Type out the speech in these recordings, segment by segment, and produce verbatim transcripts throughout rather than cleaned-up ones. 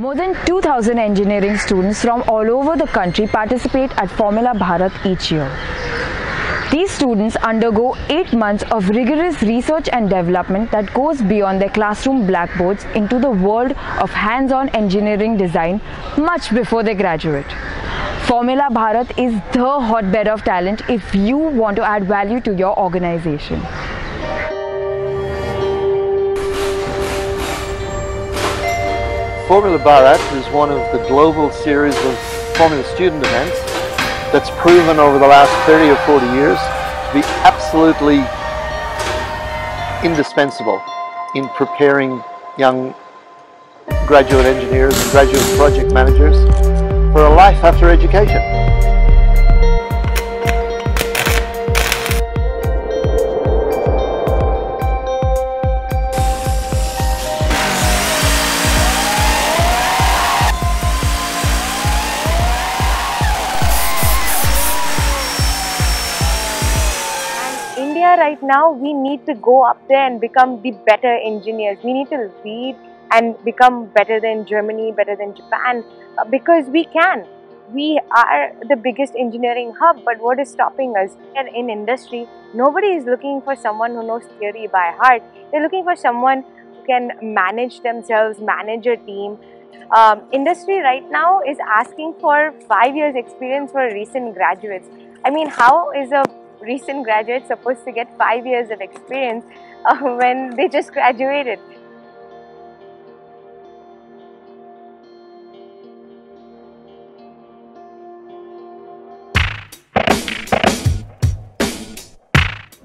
More than two thousand engineering students from all over the country participate at Formula Bharat each year. These students undergo eight months of rigorous research and development that goes beyond their classroom blackboards into the world of hands-on engineering design much before they graduate. Formula Bharat is the hotbed of talent if you want to add value to your organization. Formula Bharat is one of the global series of Formula Student events that's proven over the last thirty or forty years to be absolutely indispensable in preparing young graduate engineers and graduate project managers for a life after education. Right now we need to go up there and become the better engineers. We need to lead and become better than Germany, better than Japan, because we can. We are the biggest engineering hub, but what is stopping us? And in industry, nobody is looking for someone who knows theory by heart. They're looking for someone who can manage themselves, manage a team. Um, industry right now is asking for five years experience for recent graduates. I mean, how is a recent graduates supposed to get five years of experience uh, when they just graduated?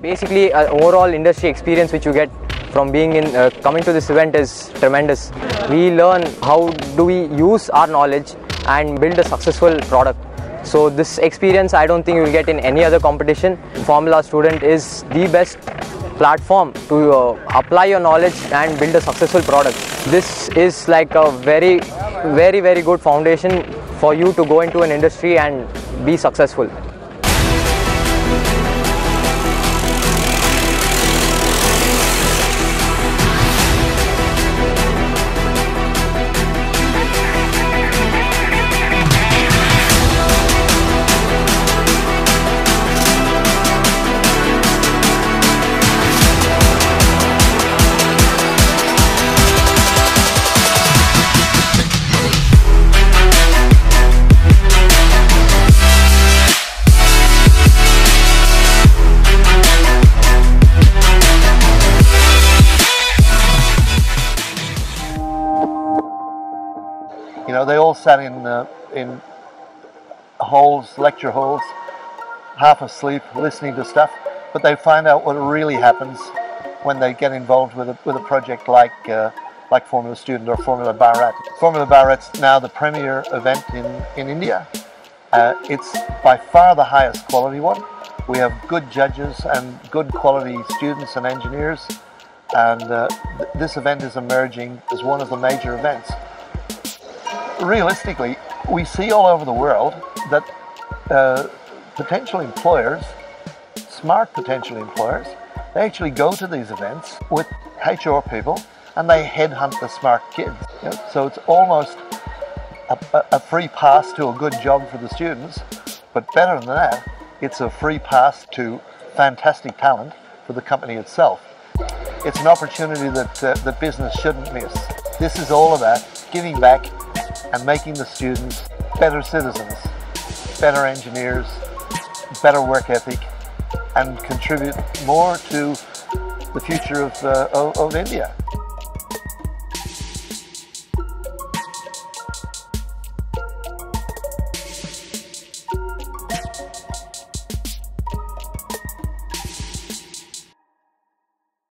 Basically, uh, overall industry experience which you get from being in uh, coming to this event is tremendous. We learn how do we use our knowledge and build a successful product. So this experience I don't think you will get in any other competition. Formula Student is the best platform to uh, apply your knowledge and build a successful product. This is like a very, very, very good foundation for you to go into an industry and be successful. You know, they all sat in, uh, in halls, lecture halls, half asleep, listening to stuff, but they find out what really happens when they get involved with a, with a project like, uh, like Formula Student or Formula Bharat. Formula Bharat's now the premier event in, in India. Uh, it's by far the highest quality one. We have good judges and good quality students and engineers, and uh, th this event is emerging as one of the major events. Realistically, we see all over the world that uh, potential employers, smart potential employers, they actually go to these events with H R people and they headhunt the smart kids. You know? So it's almost a, a, a free pass to a good job for the students, but better than that, it's a free pass to fantastic talent for the company itself. It's an opportunity that, uh, that business shouldn't miss. This is all about giving back and making the students better citizens, better engineers, better work ethic, and contribute more to the future of, uh, of, of India.